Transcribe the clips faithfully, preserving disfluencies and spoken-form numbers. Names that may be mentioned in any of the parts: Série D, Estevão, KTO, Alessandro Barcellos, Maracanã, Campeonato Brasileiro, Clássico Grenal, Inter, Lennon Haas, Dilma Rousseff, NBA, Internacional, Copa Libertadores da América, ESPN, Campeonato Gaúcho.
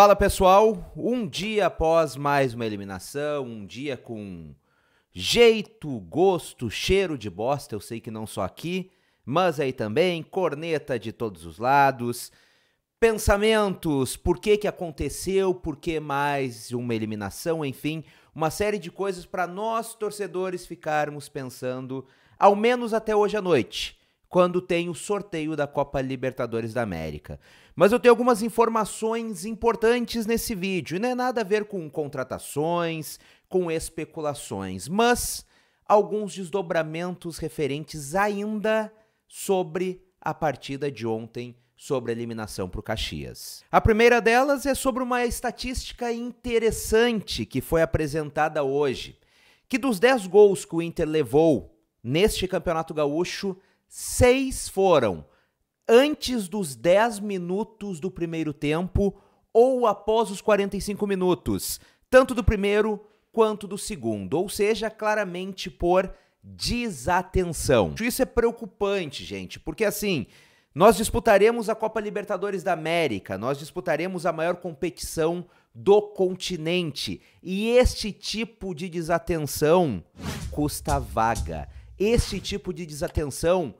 Fala pessoal, um dia após mais uma eliminação, um dia com jeito, gosto, cheiro de bosta, eu sei que não só aqui, mas aí também, corneta de todos os lados, pensamentos, por que que aconteceu, por que mais uma eliminação, enfim, uma série de coisas para nós torcedores ficarmos pensando, ao menos até hoje à noite, quando tem o sorteio da Copa Libertadores da América. Mas eu tenho algumas informações importantes nesse vídeo, e não é nada a ver com contratações, com especulações, mas alguns desdobramentos referentes ainda sobre a partida de ontem, sobre a eliminação para o Caxias. A primeira delas é sobre uma estatística interessante que foi apresentada hoje, que dos dez gols que o Inter levou neste Campeonato Gaúcho, seis foram antes dos dez minutos do primeiro tempo ou após os quarenta e cinco minutos, tanto do primeiro quanto do segundo, ou seja, claramente por desatenção. Isso é preocupante, gente, porque assim, nós disputaremos a Copa Libertadores da América, nós disputaremos a maior competição do continente, e este tipo de desatenção custa vaga. Esse tipo de desatenção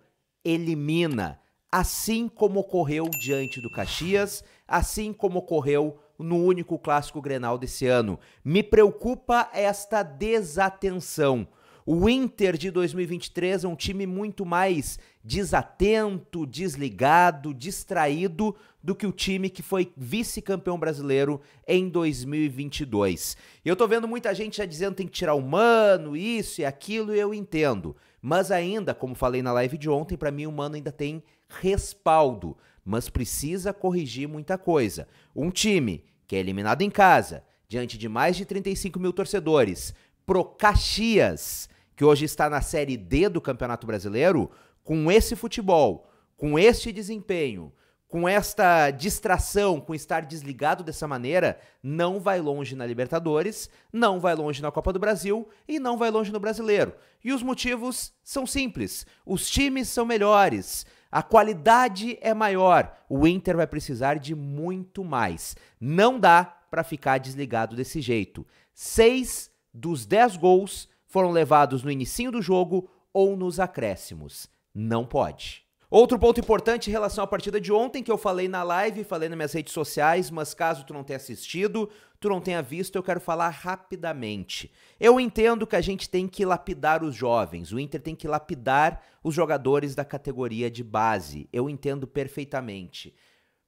elimina, assim como ocorreu diante do Caxias, assim como ocorreu no único Clássico Grenal desse ano. Me preocupa esta desatenção. O Inter de dois mil e vinte e três é um time muito mais desatento, desligado, distraído do que o time que foi vice-campeão brasileiro em dois mil e vinte e dois. Eu tô vendo muita gente já dizendo que tem que tirar o Mano, isso e aquilo, e eu entendo. Mas ainda, como falei na live de ontem, para mim o Mano ainda tem respaldo, mas precisa corrigir muita coisa. Um time que é eliminado em casa, diante de mais de trinta e cinco mil torcedores, pro Caxias, que hoje está na Série D do Campeonato Brasileiro, com esse futebol, com este desempenho, com esta distração, com estar desligado dessa maneira, não vai longe na Libertadores, não vai longe na Copa do Brasil e não vai longe no Brasileiro. E os motivos são simples, os times são melhores, a qualidade é maior, o Inter vai precisar de muito mais. Não dá para ficar desligado desse jeito. Seis dos dez gols foram levados no inicinho do jogo ou nos acréscimos. Não pode. Outro ponto importante em relação à partida de ontem, que eu falei na live, falei nas minhas redes sociais, mas caso tu não tenha assistido, tu não tenha visto, eu quero falar rapidamente. Eu entendo que a gente tem que lapidar os jovens, o Inter tem que lapidar os jogadores da categoria de base, eu entendo perfeitamente.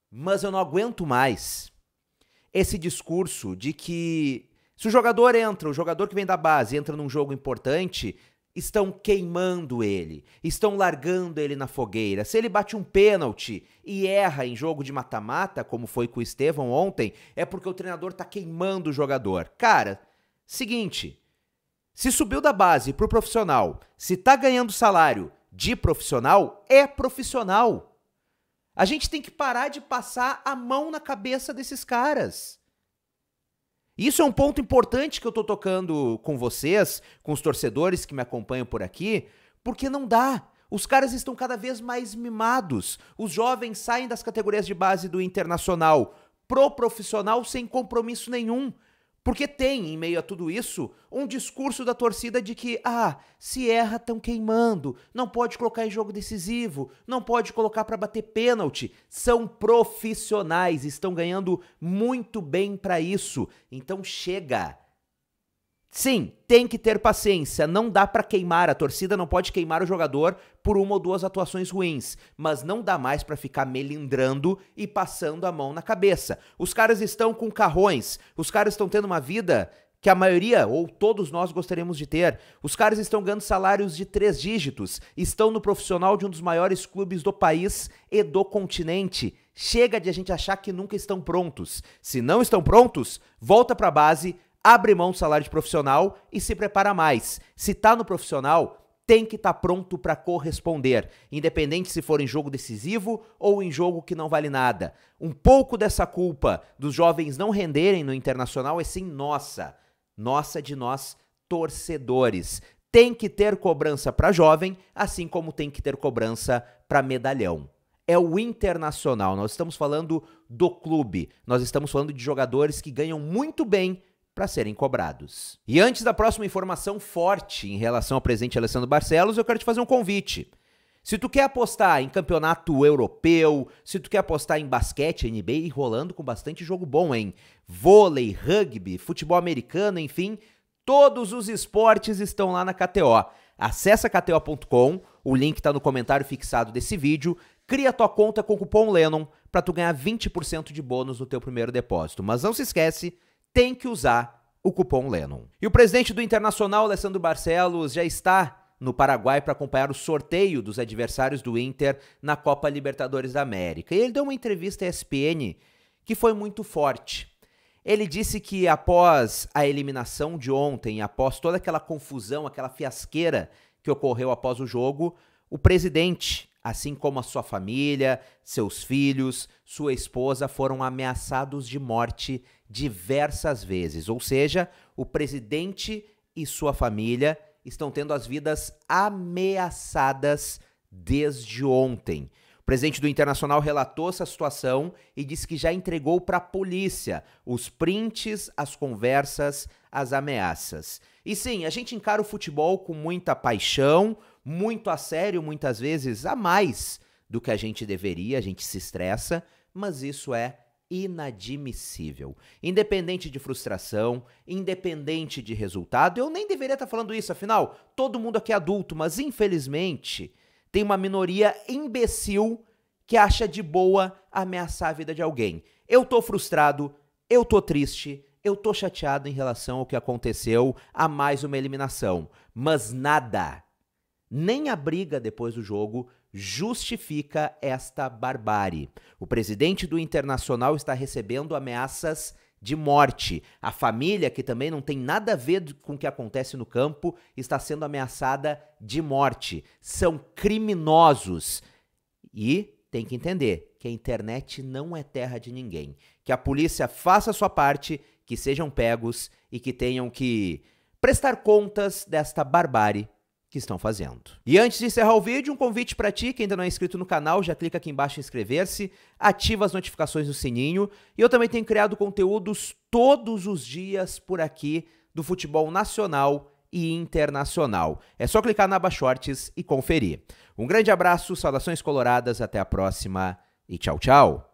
Mas eu não aguento mais esse discurso de que se o jogador entra, o jogador que vem da base, entra num jogo importante, estão queimando ele, estão largando ele na fogueira. Se ele bate um pênalti e erra em jogo de mata-mata, como foi com o Estevão ontem, é porque o treinador tá queimando o jogador. Cara, seguinte, se subiu da base pro profissional, se tá ganhando salário de profissional, é profissional. A gente tem que parar de passar a mão na cabeça desses caras. Isso é um ponto importante que eu tô tocando com vocês, com os torcedores que me acompanham por aqui, porque não dá. Os caras estão cada vez mais mimados. Os jovens saem das categorias de base do Internacional pro profissional sem compromisso nenhum. Porque tem, em meio a tudo isso, um discurso da torcida de que, ah, se erra, estão queimando, não pode colocar em jogo decisivo, não pode colocar para bater pênalti. São profissionais, estão ganhando muito bem para isso. Então chega. Sim, tem que ter paciência, não dá para queimar, a torcida não pode queimar o jogador por uma ou duas atuações ruins, mas não dá mais para ficar melindrando e passando a mão na cabeça. Os caras estão com carrões, os caras estão tendo uma vida que a maioria ou todos nós gostaríamos de ter. Os caras estão ganhando salários de três dígitos, estão no profissional de um dos maiores clubes do país e do continente. Chega de a gente achar que nunca estão prontos. Se não estão prontos, volta para a base, abre mão do salário de profissional e se prepara mais. Se tá no profissional, tem que estar pronto para corresponder, independente se for em jogo decisivo ou em jogo que não vale nada. Um pouco dessa culpa dos jovens não renderem no Internacional é sim nossa, nossa de nós torcedores. Tem que ter cobrança para jovem, assim como tem que ter cobrança para medalhão. é o Internacional. Nós estamos falando do clube, nós estamos falando de jogadores que ganham muito bem para serem cobrados. E antes da próxima informação forte em relação ao presidente Alessandro Barcellos, eu quero te fazer um convite. Se tu quer apostar em campeonato europeu, se tu quer apostar em basquete, N B A, e rolando com bastante jogo bom, hein? Vôlei, rugby, futebol americano, enfim, todos os esportes estão lá na K T O. Acesse K T O ponto com, o link tá no comentário fixado desse vídeo, cria tua conta com o cupom Lennon para tu ganhar vinte por cento de bônus no teu primeiro depósito. Mas não se esquece, tem que usar o cupom Lennon. E o presidente do Internacional, Alessandro Barcellos, já está no Paraguai para acompanhar o sorteio dos adversários do Inter na Copa Libertadores da América. E ele deu uma entrevista à E S P N que foi muito forte. Ele disse que após a eliminação de ontem, após toda aquela confusão, aquela fiasqueira que ocorreu após o jogo, o presidente, assim como a sua família, seus filhos, sua esposa, foram ameaçados de morte diversas vezes. Ou seja, o presidente e sua família estão tendo as vidas ameaçadas desde ontem. O presidente do Internacional relatou essa situação e disse que já entregou para a polícia os prints, as conversas, as ameaças. E sim, a gente encara o futebol com muita paixão, muito a sério, muitas vezes a mais do que a gente deveria, a gente se estressa, mas isso é inadmissível. Independente de frustração, independente de resultado, eu nem deveria estar falando isso, afinal, todo mundo aqui é adulto, mas infelizmente tem uma minoria imbecil que acha de boa ameaçar a vida de alguém. Eu tô frustrado, eu tô triste, eu tô chateado em relação ao que aconteceu, a mais uma eliminação, mas nada, nem a briga depois do jogo, justifica esta barbárie. O presidente do Internacional está recebendo ameaças de morte. A família, que também não tem nada a ver com o que acontece no campo, está sendo ameaçada de morte. São criminosos. E tem que entender que a internet não é terra de ninguém. Que a polícia faça a sua parte, que sejam pegos e que tenham que prestar contas desta barbárie que estão fazendo. E antes de encerrar o vídeo, um convite para ti que ainda não é inscrito no canal, já clica aqui embaixo em inscrever-se, ativa as notificações do sininho, e eu também tenho criado conteúdos todos os dias por aqui do futebol nacional e internacional. É só clicar na aba Shorts e conferir. Um grande abraço, saudações coloradas, até a próxima e tchau, tchau!